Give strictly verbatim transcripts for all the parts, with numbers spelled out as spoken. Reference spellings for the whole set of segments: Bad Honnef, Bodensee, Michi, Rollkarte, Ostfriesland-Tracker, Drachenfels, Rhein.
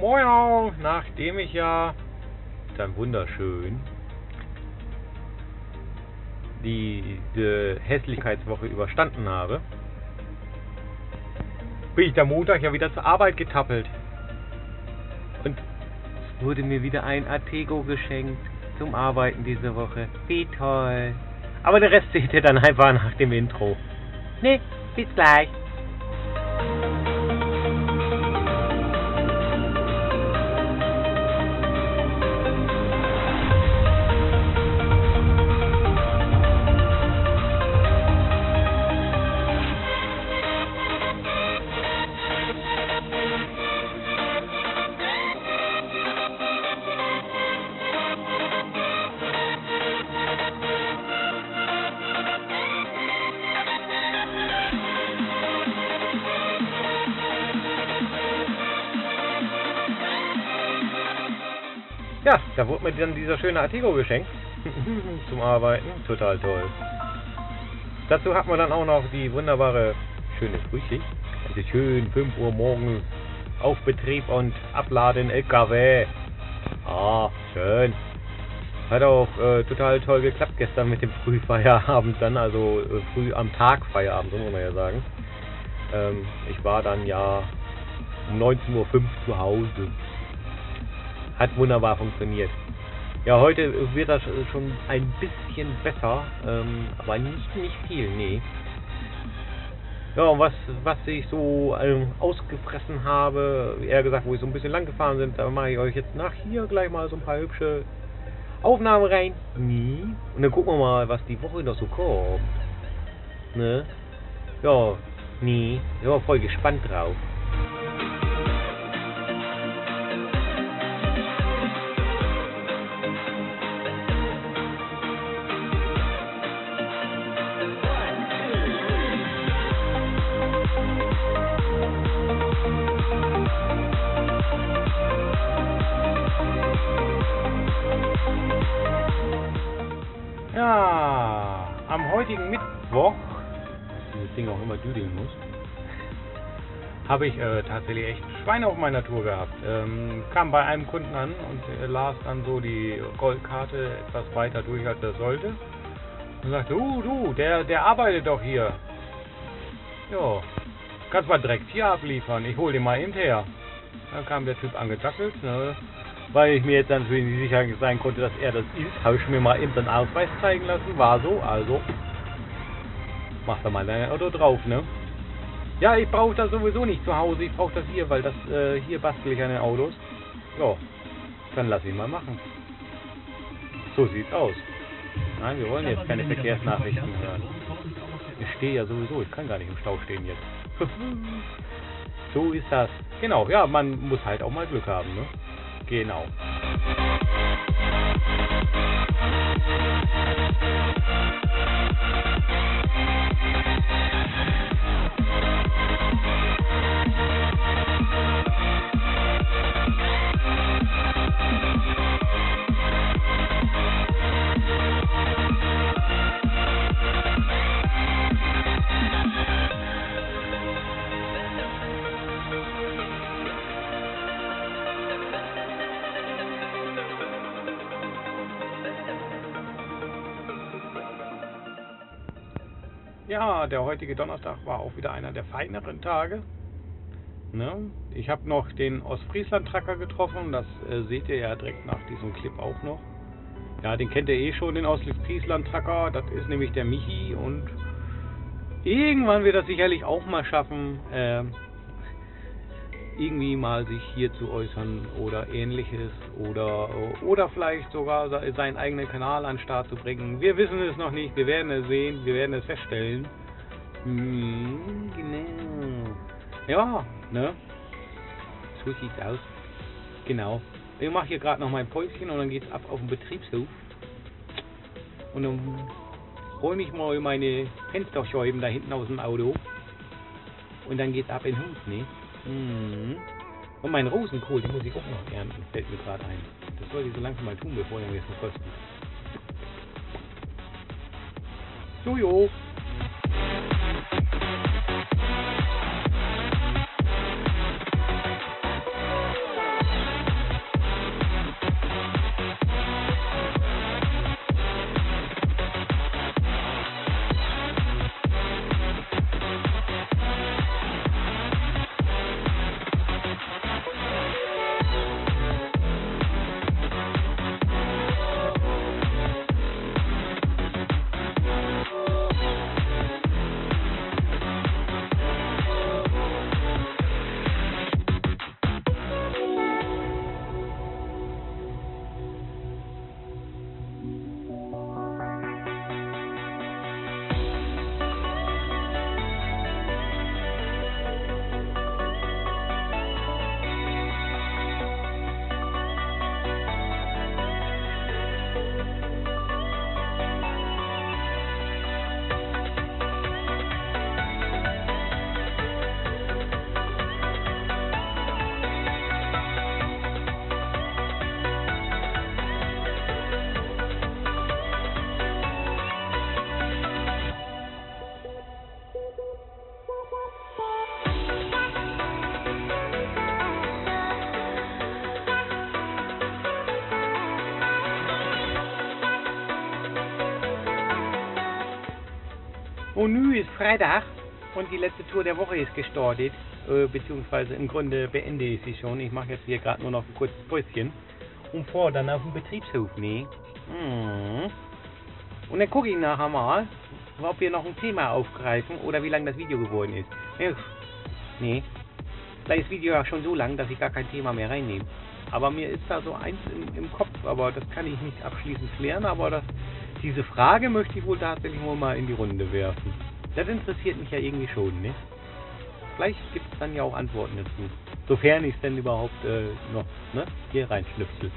Moin, nachdem ich ja dann wunderschön die, die Hässlichkeitswoche überstanden habe, bin ich der Montag ja wieder zur Arbeit getappelt. Und es wurde mir wieder ein Artego geschenkt zum Arbeiten diese Woche. Wie toll. Aber der Rest seht ihr dann einfach nach dem Intro. Ne, bis gleich. Ja, da wurde mir dann dieser schöne Artigo geschenkt zum Arbeiten. Total toll. Dazu hat man dann auch noch die wunderbare schöne Frühschicht. Also schön fünf Uhr morgens auf Betrieb und abladen L K W. Ah, schön. Hat auch äh, total toll geklappt gestern mit dem Frühfeierabend dann, also äh, früh am Tag Feierabend, so muss man ja sagen. Ähm, ich war dann ja um neunzehn Uhr fünf zu Hause. Hat wunderbar funktioniert. Ja, heute wird das schon ein bisschen besser, ähm, aber nicht, nicht viel, nee. Ja, und was, was ich so ähm, ausgefressen habe, eher gesagt, wo ich so ein bisschen lang gefahren sind, da mache ich euch jetzt nach hier gleich mal so ein paar hübsche Aufnahmen rein. Nee. Und dann gucken wir mal, was die Woche noch so kommt. Ne? Ja, nee. Ja, voll gespannt drauf. Ja, am heutigen Mittwoch, dass dieses Ding auch immer düdeln muss, habe ich äh, tatsächlich echt Schweine auf meiner Tour gehabt. Ähm, kam bei einem Kunden an und äh, las dann so die Rollkarte etwas weiter durch, als er sollte. Und sagte, uh, du, der, der arbeitet doch hier. Ja, kannst mal direkt hier abliefern, ich hole den mal eben her. Dann kam der Typ angetackelt, ne? Weil ich mir jetzt dann für die Sicherheit sein konnte, dass er das ist, habe ich mir mal eben den Ausweis zeigen lassen. War so, also mach da mal dein Auto drauf, ne? Ja, ich brauche das sowieso nicht zu Hause, ich brauche das hier, weil das äh, hier bastel ich an den Autos. Ja, dann lass ihn mal machen. So sieht's aus. Nein, wir wollen jetzt keine Verkehrsnachrichten hören. Ich stehe ja sowieso, ich kann gar nicht im Stau stehen jetzt. So ist das. Genau, ja, man muss halt auch mal Glück haben, ne? Genau. Ja, der heutige Donnerstag war auch wieder einer der feineren Tage. Ne? Ich habe noch den Ostfriesland-Tracker getroffen, das äh, seht ihr ja direkt nach diesem Clip auch noch. Ja, den kennt ihr eh schon, den Ostfriesland-Tracker, das ist nämlich der Michi und irgendwann wird das sicherlich auch mal schaffen, äh, irgendwie mal sich hier zu äußern oder ähnliches oder, oder vielleicht sogar seinen eigenen Kanal an den Start zu bringen. Wir wissen es noch nicht, wir werden es sehen, wir werden es feststellen. Hm, genau. Ja, ne? So sieht's aus. Genau. Ich mache hier gerade noch mein Päuschen und dann geht's ab auf den Betriebshof. Und dann räume ich mal meine Fensterscheiben da hinten aus dem Auto. Und dann geht's ab in den Hof, ne? Und meinen Rosenkohl, den muss ich auch noch ernten, fällt mir gerade ein. Das sollte ich so langsam mal tun, bevor ich mir jetzt verkosten. Jojo! Und nun ist Freitag und die letzte Tour der Woche ist gestartet, äh, beziehungsweise im Grunde beende ich sie schon. Ich mache jetzt hier gerade nur noch ein kurzes Päuschen und fahre dann auf den Betriebshof. Nee. Mmh. Und dann gucke ich nachher mal, ob wir noch ein Thema aufgreifen oder wie lang das Video geworden ist. Nee, vielleicht ist das Video ja schon so lang, dass ich gar kein Thema mehr reinnehme. Aber mir ist da so eins im, im Kopf, aber das kann ich nicht abschließend klären, aber das, diese Frage möchte ich wohl tatsächlich wohl mal in die Runde werfen. Das interessiert mich ja irgendwie schon, ne? Vielleicht gibt es dann ja auch Antworten dazu. Sofern ich es denn überhaupt äh, noch, ne? Hier reinschnipsel.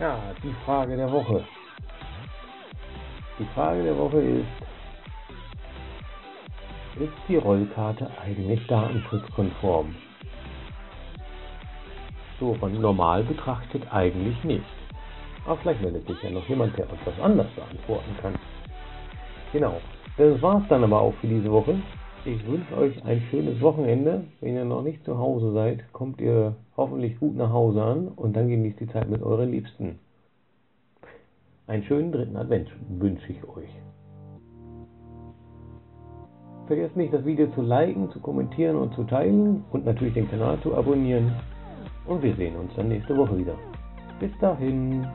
Ja, die Frage der Woche. Die Frage der Woche ist, ist die Rollkarte eigentlich datenschutzkonform? So von normal betrachtet eigentlich nicht. Aber vielleicht meldet sich ja noch jemand, der etwas anders beantworten kann. Genau, das war's dann aber auch für diese Woche. Ich wünsche euch ein schönes Wochenende. Wenn ihr noch nicht zu Hause seid, kommt ihr hoffentlich gut nach Hause an und dann genießt die Zeit mit euren Liebsten. Einen schönen dritten Advent wünsche ich euch. Vergesst nicht, das Video zu liken, zu kommentieren und zu teilen und natürlich den Kanal zu abonnieren. Und wir sehen uns dann nächste Woche wieder. Bis dahin!